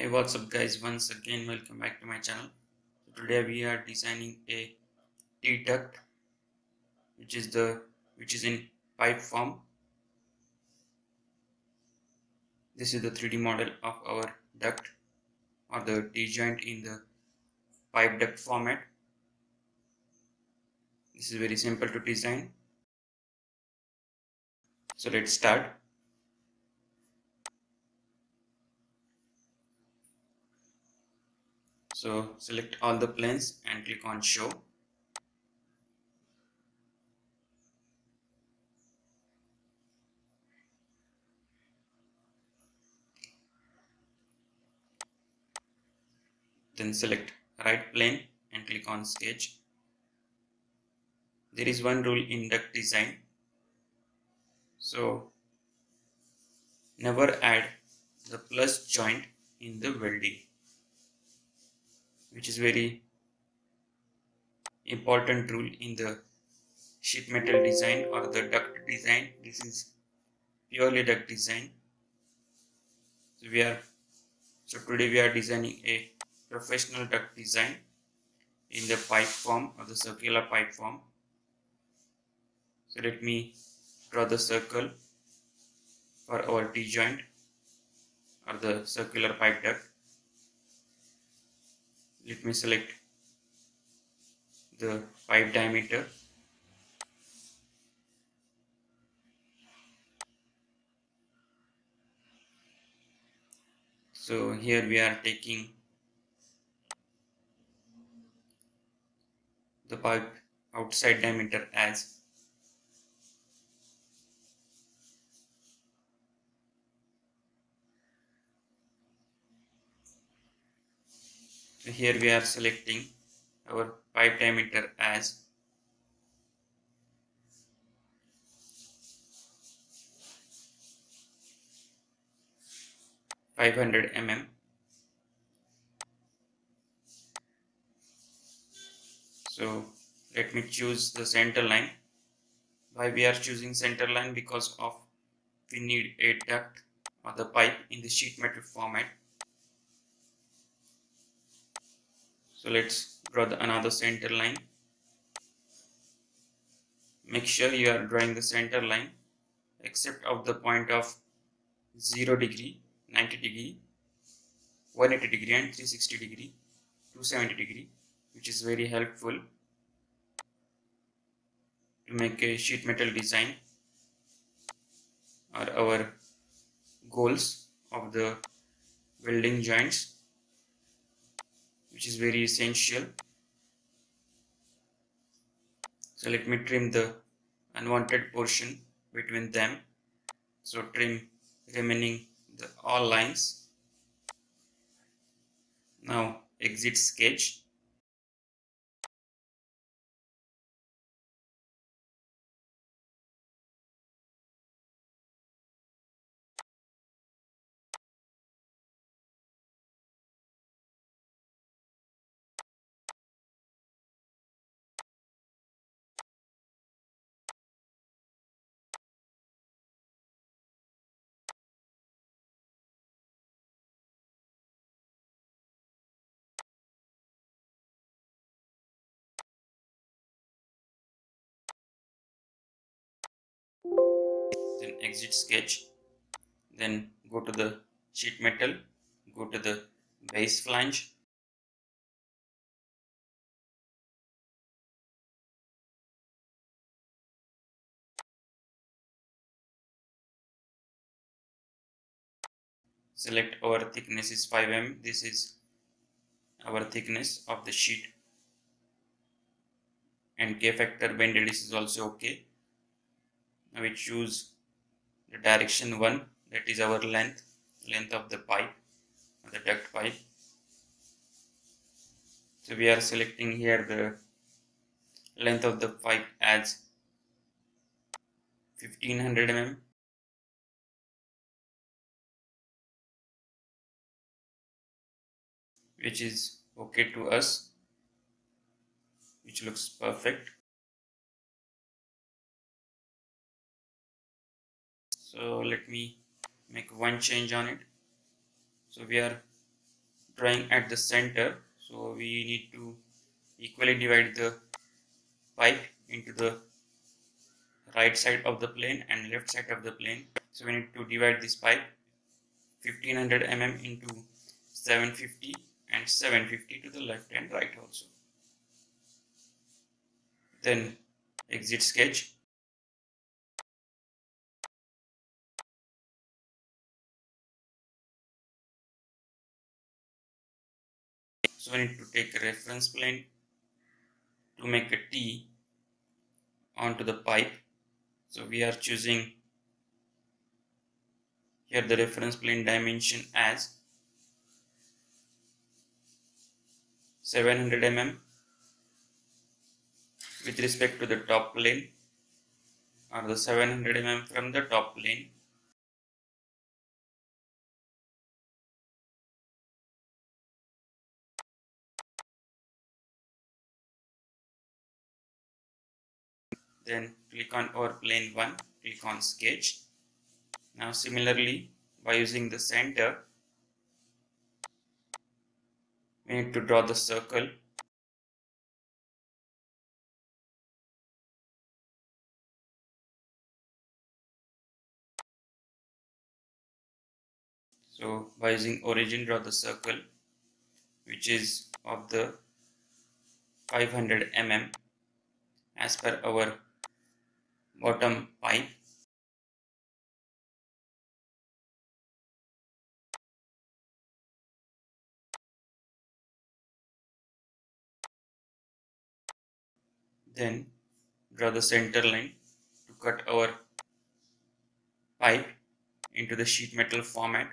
Hey, what's up guys, once again welcome back to my channel. So today we are designing a T-duct which is in pipe form. This is the 3D model of our duct or the T-joint in the pipe duct format. This is very simple to design. So let's start. So select all the planes and click on show. Then select right plane and click on sketch. There is one rule in duct design. So never add the plus joint in the welding, which is very important rule in the sheet metal design or the duct design. This is purely duct design. So today we are designing a professional duct design in the pipe form or the circular pipe form. So let me draw the circle for our T-joint or the circular pipe duct. Let me select the pipe diameter. So here we are taking the pipe outside diameter as 2. Here we are selecting our pipe diameter as 500 mm. So let me choose the center line. Why we are choosing center line? Because we need a duct or the pipe in the sheet metal format. So let's draw another center line. Make sure you are drawing the center line except of the point of 0 degree, 90 degree, 180 degree and 360 degree, 270 degree, which is very helpful to make a sheet metal design or our goals of the welding joints, which is very essential. So let me trim the unwanted portion between them. So trim remaining all lines. Now exit sketch. Then exit sketch, then go to the sheet metal, go to the base flange, select our thickness is 5 mm. This is our thickness of the sheet, and K factor bended is also okay. Now we choose the direction 1, that is our length of the pipe, the duct pipe. So we are selecting here the length of the pipe as 1500 mm. Which is okay to us, which looks perfect. So let me make one change on it. So we are drawing at the center, so we need to equally divide the pipe into the right side of the plane and left side of the plane. So we need to divide this pipe 1500 mm into 750 and 750 to the left and right also. Then exit sketch. So we need to take a reference plane to make a T onto the pipe. So we are choosing here the reference plane dimension as 700 mm with respect to the top plane, or the 700 mm from the top plane. Then click on our plane 1, click on sketch. Now similarly, by using the center, we need to draw the circle. So by using origin, draw the circle which is of the 500 mm as per our bottom pipe. Then draw the center line to cut our pipe into the sheet metal format,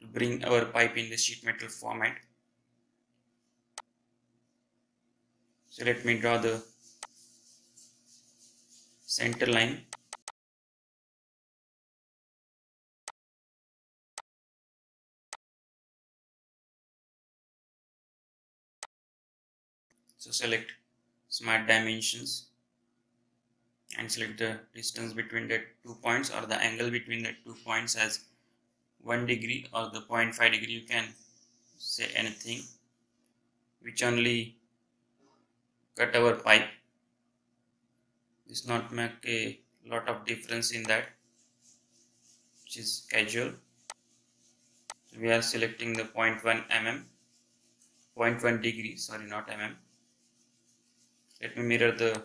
to bring our pipe in the sheet metal format. So let me draw the center line. So select smart dimensions and select the distance between the 2 points, or the angle between the 2 points as 1 degree or the 0.5 degree. You can say anything which only cut our pipe. This not make a lot of difference in that, which is casual. So we are selecting the 0.1 degree, sorry, not mm. Let me mirror the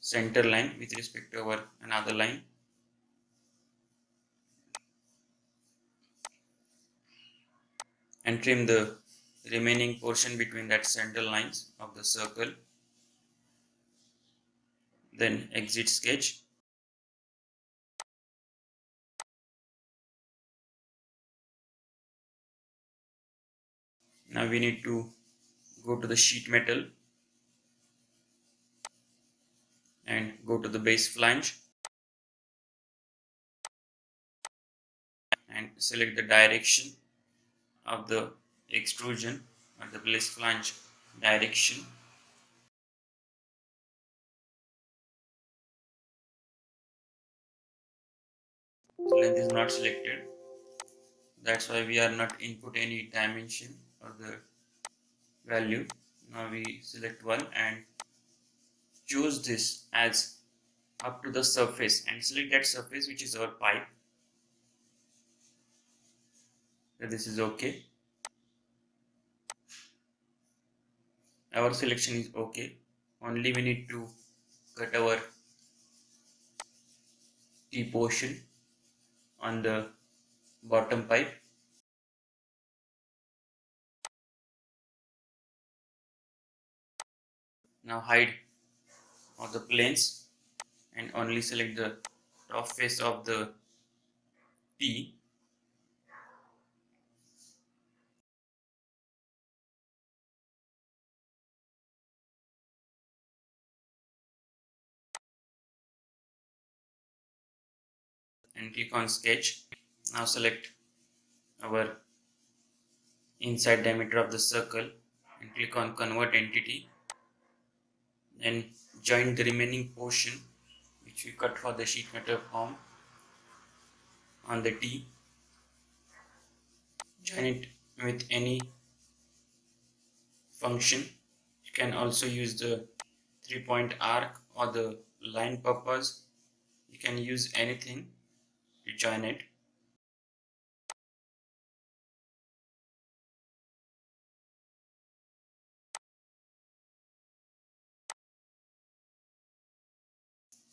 center line with respect to our another line. And trim the remaining portion between that center lines of the circle. Then exit sketch. Now we need to go to the sheet metal and go to the base flange and select the direction of the extrusion, or the base flange direction. So length is not selected, that's why we are not input any dimension or the value. Now we select one and choose this as up to the surface, and select that surface which is our pipe. So this is okay. Our selection is okay. Only we need to cut our T portion on the bottom pipe. Now hide all the planes and only select the top face of the T. And click on sketch. Now select our inside diameter of the circle and click on convert entity, and join the remaining portion which we cut for the sheet metal form on the T. function it with any function. You can also use the 3-point arc or the line purpose. You can use anything to join it.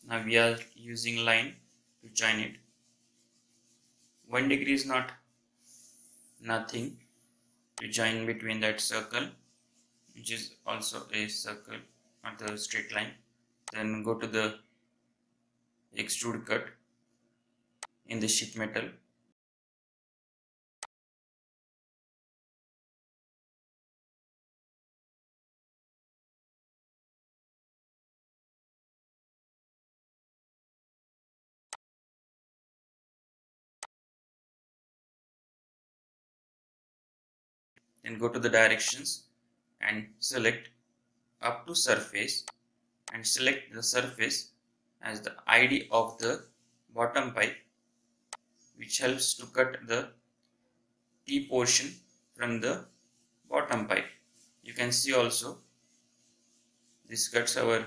Now we are using line to join it. 1 degree is nothing to join between that circle, which is also a circle or the straight line. Then go to the extrude cut in the sheet metal. Then go to the directions and select up to surface and select the surface as the ID of the bottom pipe, which helps to cut the T portion from the bottom pipe. You can see also this cuts our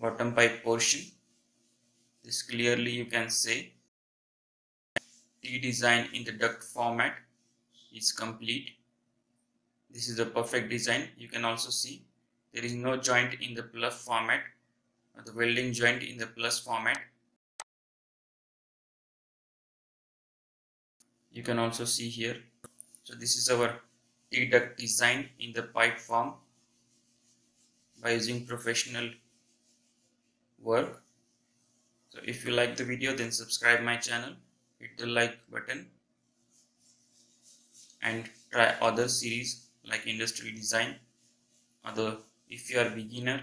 bottom pipe portion. This clearly you can say T design in the duct format is complete. This is the perfect design. You can also see there is no joint in the plus format or the welding joint in the plus format. You can also see here. So this is our T-duct design in the pipe form by using professional work. So if you like the video, then subscribe my channel, hit the like button, and try other series like industrial design. Although if you are beginner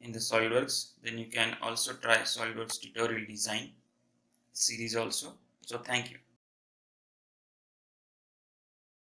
in the SolidWorks, then you can also try SolidWorks tutorial design series also. So thank you.